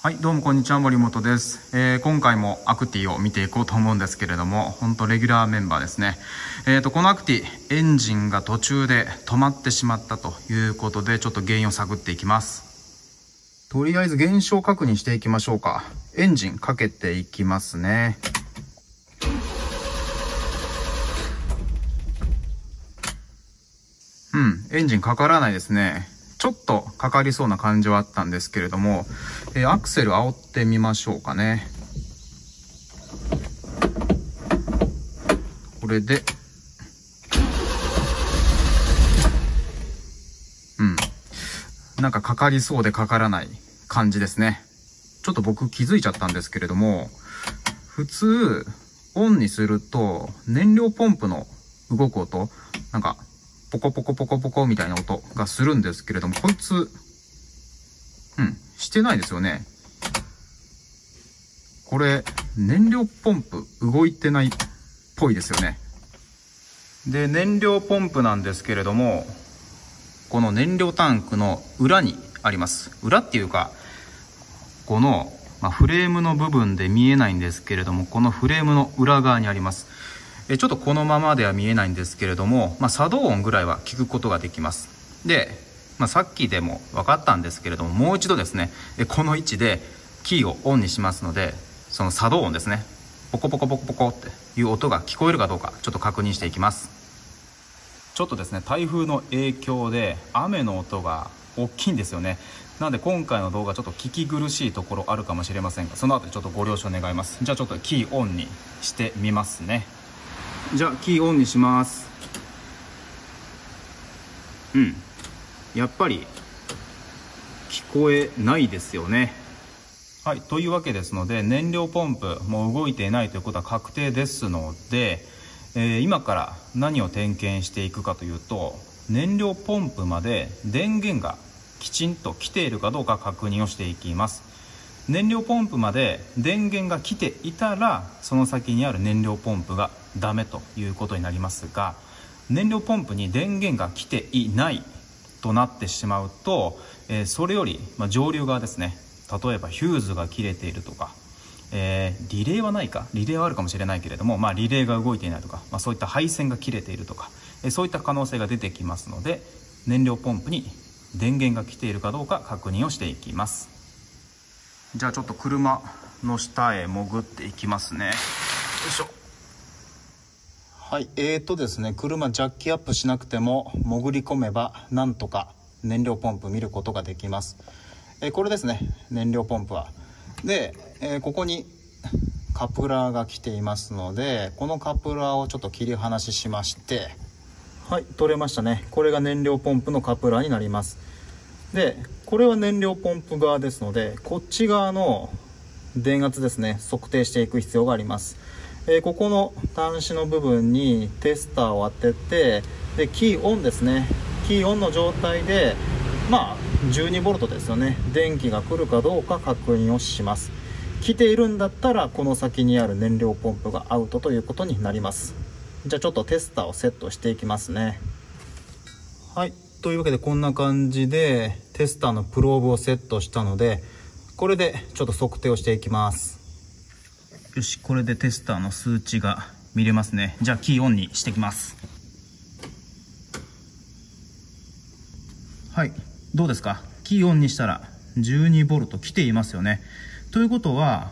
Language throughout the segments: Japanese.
はい、どうもこんにちは、森本です。今回もアクティを見ていこうと思うんですけれども、本当レギュラーメンバーですね。このアクティ、エンジンが途中で止まってしまったということで、ちょっと原因を探っていきます。とりあえず現象確認していきましょうか。エンジンかけていきますね。エンジンかからないですね。ちょっとかかりそうな感じはあったんですけれども、アクセル煽ってみましょうかね。これで、なんかかかりそうでかからない感じですね。ちょっと僕気づいちゃったんですけれども、普通オンにすると燃料ポンプの動く音、なんかポコポコポコポコみたいな音がするんですけれども、こいつ、してないですよね。これ、燃料ポンプ動いてないっぽいですよね。で、燃料ポンプなんですけれども、この燃料タンクの裏にあります。裏っていうか、この、フレームの部分で見えないんですけれども、このフレームの裏側にあります。ちょっとこのままでは見えないんですけれども、作動音ぐらいは聞くことができます。で、さっきでも分かったんですけれども、もう一度ですね、この位置でキーをオンにしますので、その作動音ですね、ポコポコポコポコっていう音が聞こえるかどうか、ちょっと確認していきます。ちょっとですね、台風の影響で雨の音が大きいんですよね。なので今回の動画ちょっと聞き苦しいところあるかもしれませんが、そのあたりちょっとご了承願います。じゃあちょっとキーオンにしてみますね。じゃあキーオンにします。やっぱり聞こえないですよね。はい、というわけですので、燃料ポンプも動いていないということは確定ですので、今から何を点検していくかというと、燃料ポンプまで電源がきちんと来ているかどうか確認をしていきます。燃料ポンプまで電源が来ていたら、その先にある燃料ポンプがダメということになりますが、燃料ポンプに電源が来ていないとなってしまうと、それより上流側ですね、例えばヒューズが切れているとか、リレーはないか、リレーはあるかもしれないけれども、リレーが動いていないとか、そういった配線が切れているとか、そういった可能性が出てきますので、燃料ポンプに電源が来ているかどうか確認をしていきます。じゃあちょっと車の下へ潜っていきますね。よいしょ。はい、ですね、車ジャッキアップしなくても潜り込めばなんとか燃料ポンプ見ることができます。これですね、燃料ポンプはで、ここにカプラーが来ていますので、このカプラーをちょっと切り離ししまして、はい、取れましたね。これが燃料ポンプのカプラーになります。で、これは燃料ポンプ側ですので、こっち側の電圧ですね、測定していく必要があります。ここの端子の部分にテスターを当てて、でキーオンですね、キーオンの状態で12V ですよね、電気が来るかどうか確認をします。来ているんだったら、この先にある燃料ポンプがアウトということになります。じゃあちょっとテスターをセットしていきますね。はい、というわけでこんな感じでテスターのプローブをセットしたので、これでちょっと測定をしていきます。よし、これでテスターの数値が見れますね。じゃあキーオンにしてきます。はい、どうですか。キーオンにしたら 12V 来ていますよね。ということは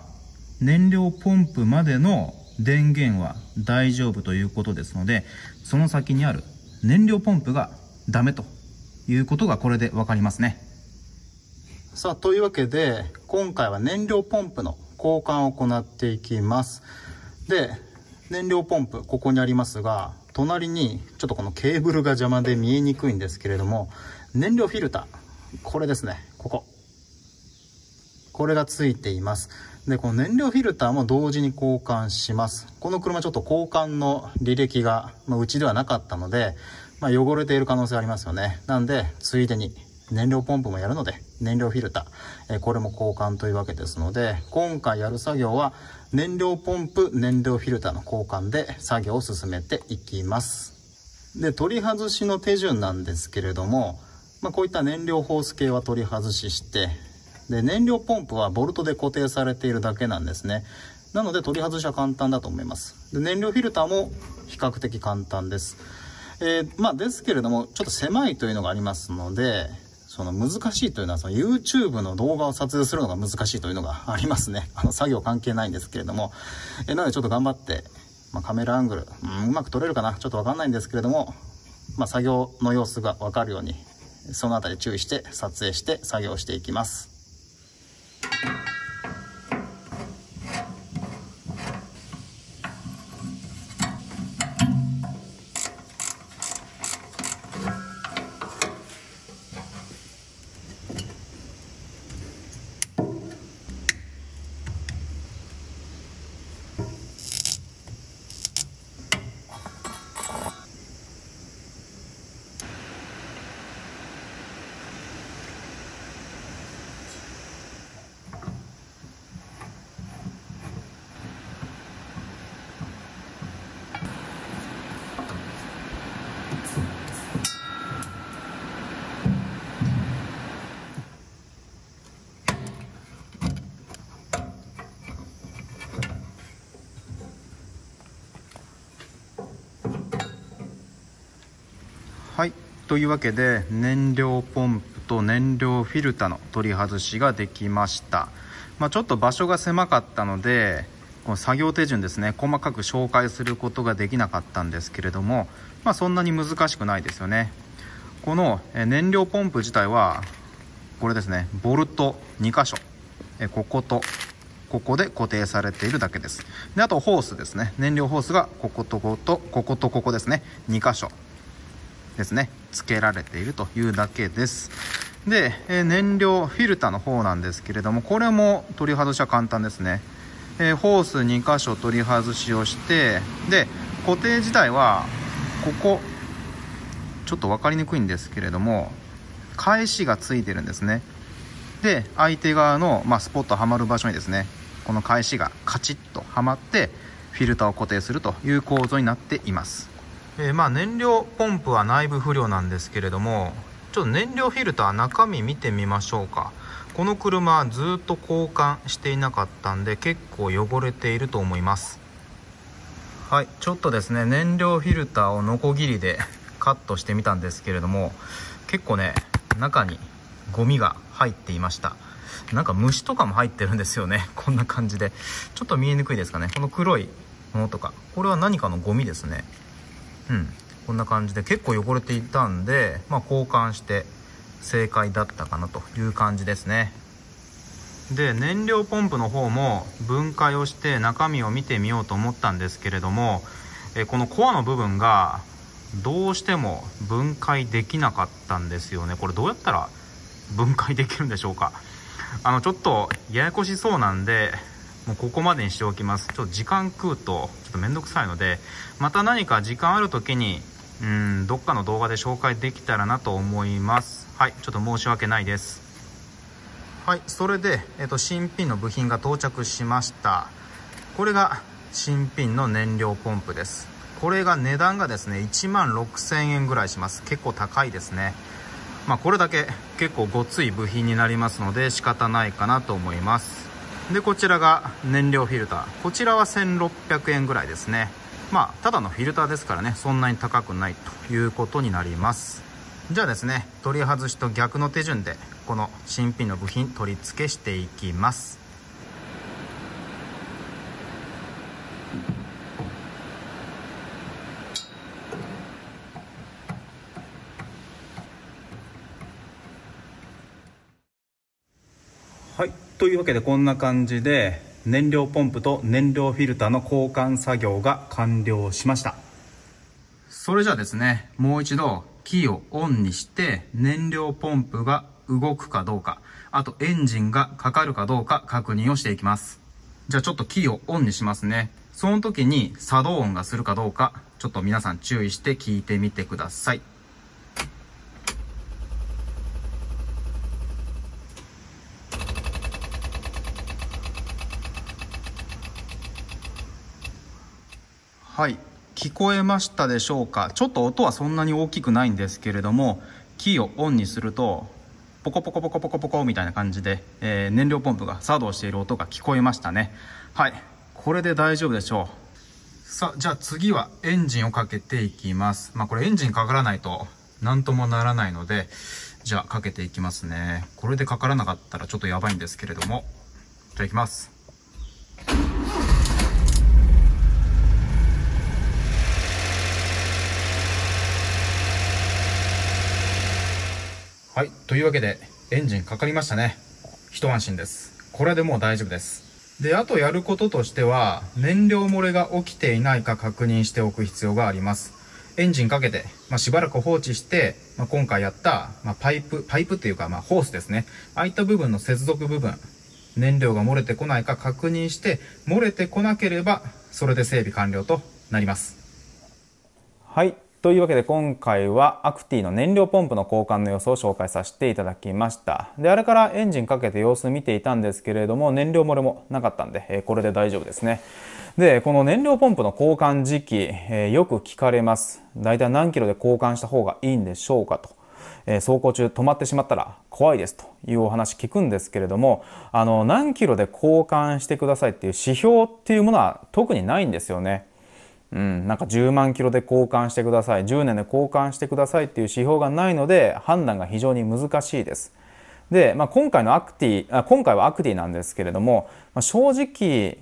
燃料ポンプまでの電源は大丈夫ということですので、その先にある燃料ポンプがダメということがこれで分かりますね。さあ、というわけで今回は燃料ポンプの交換を行っていきます。で、燃料ポンプここにありますが、隣にちょっとこのケーブルが邪魔で見えにくいんですけれども、燃料フィルター、これですね、これがついています。で、この燃料フィルターも同時に交換します。この車ちょっと交換の履歴がうちではなかったので、汚れている可能性ありますよね。なんでついでに燃料ポンプもやるので、燃料フィルター、これも交換というわけですので、今回やる作業は燃料ポンプ、燃料フィルターの交換で作業を進めていきます。で、取り外しの手順なんですけれども、こういった燃料ホース系は取り外しして、で、燃料ポンプはボルトで固定されているだけなんですね。なので取り外しは簡単だと思います。で、燃料フィルターも比較的簡単です。ですけれども、ちょっと狭いというのがありますので、その難しいというのは、その YouTube の動画を撮影するのが難しいというのがありますね。作業関係ないんですけれども。なのでちょっと頑張って、カメラアングル、うまく撮れるかな、ちょっとわかんないんですけれども、作業の様子がわかるように、そのあたり注意して撮影して作業していきます。というわけで、燃料ポンプと燃料フィルターの取り外しができました。ちょっと場所が狭かったので、この作業手順ですね、細かく紹介することができなかったんですけれども、そんなに難しくないですよね。この燃料ポンプ自体はこれですね、ボルト2箇所、こことここで固定されているだけです。で、あとホースですね、燃料ホースがこことこことこことここですね、2箇所ですね、付けられているというだけです。で、燃料フィルターの方なんですけれども、これも取り外しは簡単ですね。ホース2箇所取り外しをして、で、固定自体はここちょっと分かりにくいんですけれども、返しがついてるんですね。で、相手側の、スポットはまる場所にですね、この返しがカチッとはまってフィルターを固定するという構造になっています。燃料ポンプは内部不良なんですけれども、ちょっと燃料フィルター中身見てみましょうか。この車ずっと交換していなかったんで、結構汚れていると思います。はい、ちょっとですね、燃料フィルターをノコギリでカットしてみたんですけれども、結構ね、中にゴミが入っていました。なんか虫とかも入ってるんですよね。こんな感じで、ちょっと見えにくいですかね、この黒いものとか、これは何かのゴミですね。こんな感じで結構汚れていたんで、交換して正解だったかなという感じですね。で、燃料ポンプの方も分解をして中身を見てみようと思ったんですけれども、このコアの部分がどうしても分解できなかったんですよね。これどうやったら分解できるんでしょうか。ちょっとややこしそうなんで、もうここまでにしておきます。ちょっと時間食うとちょっと面倒くさいので、また何か時間ある時にどっかの動画で紹介できたらなと思います。はい、ちょっと申し訳ないです。はい、それで、新品の部品が到着しました。これが新品の燃料ポンプです。これが値段がですね、16,000円ぐらいします。結構高いですね。これだけ結構ごつい部品になりますので仕方ないかなと思います。で、こちらが燃料フィルター。こちらは1,600円ぐらいですね。ただのフィルターですからね、そんなに高くないということになります。じゃあですね、取り外しと逆の手順でこの新品の部品取り付けしていきます。はい、というわけで、こんな感じで燃料ポンプと燃料フィルターの交換作業が完了しました。それじゃあですね、もう一度キーをオンにして、燃料ポンプが動くかどうか、あとエンジンがかかるかどうか確認をしていきます。じゃあちょっとキーをオンにしますね。その時に作動音がするかどうか、ちょっと皆さん注意して聞いてみてください。はい、聞こえましたでしょうか。ちょっと音はそんなに大きくないんですけれども、キーをオンにするとポコポコポコポコポコみたいな感じで、燃料ポンプが作動している音が聞こえましたね。はい、これで大丈夫でしょう。さあ、じゃあ次はエンジンをかけていきます。まあこれエンジンかからないと何ともならないので、じゃあかけていきますね。これでかからなかったらちょっとやばいんですけれども、じゃあいきます。はい、というわけでエンジンかかりましたね。一安心です。これでもう大丈夫です。で、あとやることとしては、燃料漏れが起きていないか確認しておく必要があります。エンジンかけて、しばらく放置して、今回やった、パイプというか、ホースですね。ああいった部分の接続部分、燃料が漏れてこないか確認して、漏れてこなければそれで整備完了となります。はい、というわけで今回はアクティの燃料ポンプの交換の様子を紹介させていただきました。で、あれからエンジンかけて様子見ていたんですけれども、燃料漏れもなかったんでこれで大丈夫ですね。で、この燃料ポンプの交換時期、よく聞かれます。だいたい何キロで交換した方がいいんでしょうかと、走行中止まってしまったら怖いですというお話聞くんですけれども、何キロで交換してくださいっていう指標っていうものは特にないんですよね。なんか10万キロで交換してください、10年で交換してくださいっていう指標がないので、判断が非常に難しいです。で、今回はアクティなんですけれども、正直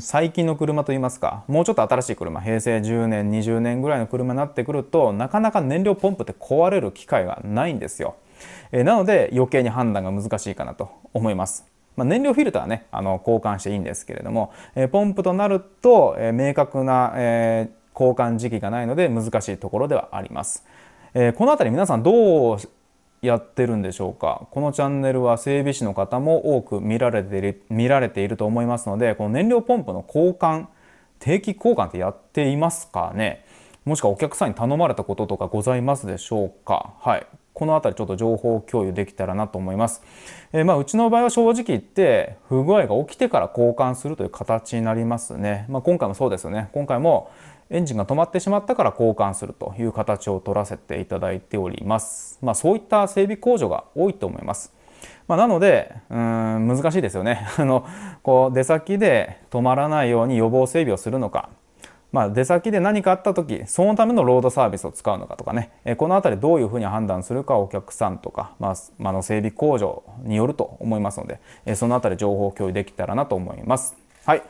最近の車といいますか、もうちょっと新しい車、平成10年20年ぐらいの車になってくると、なかなか燃料ポンプって壊れる機会がないんですよ。なので余計に判断が難しいかなと思います。燃料フィルターはね、交換していいんですけれども、ポンプとなると、明確な、交換時期がないので難しいところではあります。この辺り皆さんどうやってるんでしょうか。このチャンネルは整備士の方も多く見られていると思いますので、この燃料ポンプの交換、定期交換ってやっていますかね。もしくはお客さんに頼まれたこととかございますでしょうか。はい。この辺りちょっと情報共有できたらなと思います。うちの場合は正直言って不具合が起きてから交換するという形になりますね。今回もそうですよね。今回もエンジンが止まってしまったから交換するという形を取らせていただいております。そういった整備工場が多いと思います。なので難しいですよね。こう出先で止まらないように予防整備をするのか。出先で何かあった時、そのためのロードサービスを使うのかとかね、この辺りどういうふうに判断するか、お客さんとか、整備工場によると思いますので、その辺り情報共有できたらなと思います。はい、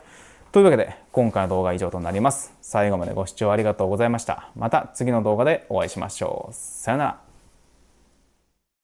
というわけで今回の動画は以上となります。最後までご視聴ありがとうございました。また次の動画でお会いしましょう。さよなら。